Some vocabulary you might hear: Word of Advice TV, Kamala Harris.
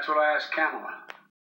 That's what I asked Kamala.